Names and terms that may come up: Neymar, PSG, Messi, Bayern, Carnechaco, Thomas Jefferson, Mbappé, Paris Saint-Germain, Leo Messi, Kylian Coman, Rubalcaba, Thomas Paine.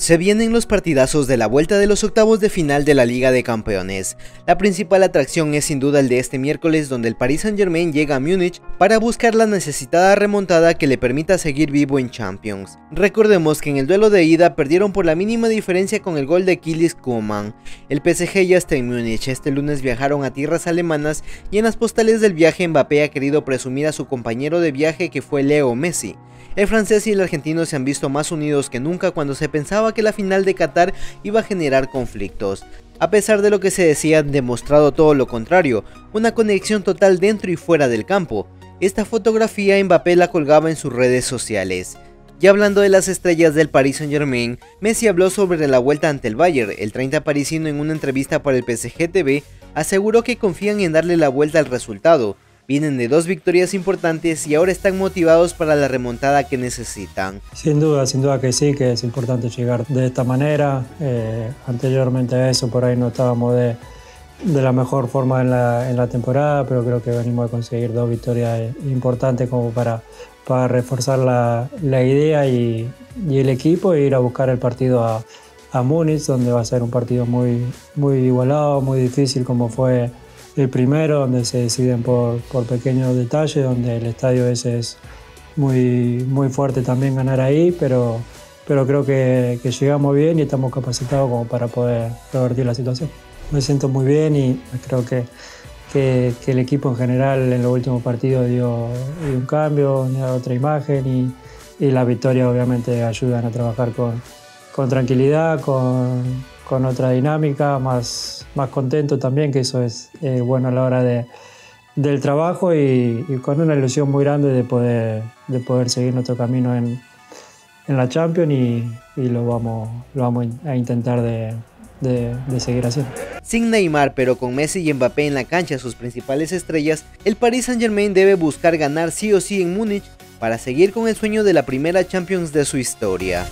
Se vienen los partidazos de la vuelta de los octavos de final de la Liga de Campeones. La principal atracción es sin duda el de este miércoles, donde el Paris Saint-Germain llega a Múnich para buscar la necesitada remontada que le permita seguir vivo en Champions. Recordemos que en el duelo de ida perdieron por la mínima diferencia con el gol de Kylian Coman. El PSG ya está en Múnich. Este lunes viajaron a tierras alemanas y en las postales del viaje Mbappé ha querido presumir a su compañero de viaje que fue Leo Messi. El francés y el argentino se han visto más unidos que nunca cuando se pensaba que la final de Qatar iba a generar conflictos. A pesar de lo que se decía, han demostrado todo lo contrario, una conexión total dentro y fuera del campo. Esta fotografía Mbappé la colgaba en sus redes sociales. Y hablando de las estrellas del Paris Saint-Germain, Messi habló sobre la vuelta ante el Bayern. El 30 parisino, en una entrevista para el PSG TV, aseguró que confían en darle la vuelta al resultado. Vienen de dos victorias importantes y ahora están motivados para la remontada que necesitan. Sin duda que sí, que es importante llegar de esta manera. Anteriormente a eso, por ahí no estábamos de la mejor forma en la temporada, pero creo que venimos a conseguir dos victorias importantes como para reforzar la idea y el equipo e ir a buscar el partido a Múnich, donde va a ser un partido muy igualado, muy difícil, como fue el primero, donde se deciden por pequeños detalles, donde el estadio ese es muy fuerte también ganar ahí, pero creo que llegamos bien y estamos capacitados como para poder revertir la situación. Me siento muy bien y creo que el equipo en general en los últimos partidos dio un cambio, dio otra imagen y las victorias obviamente ayudan a trabajar con tranquilidad, con otra dinámica, más contento también, que eso es bueno a la hora del trabajo y con una ilusión muy grande de poder seguir nuestro camino en la Champions y lo vamos a intentar de seguir haciendo. Sin Neymar, pero con Messi y Mbappé en la cancha, sus principales estrellas, el Paris Saint-Germain debe buscar ganar sí o sí en Múnich para seguir con el sueño de la primera Champions de su historia.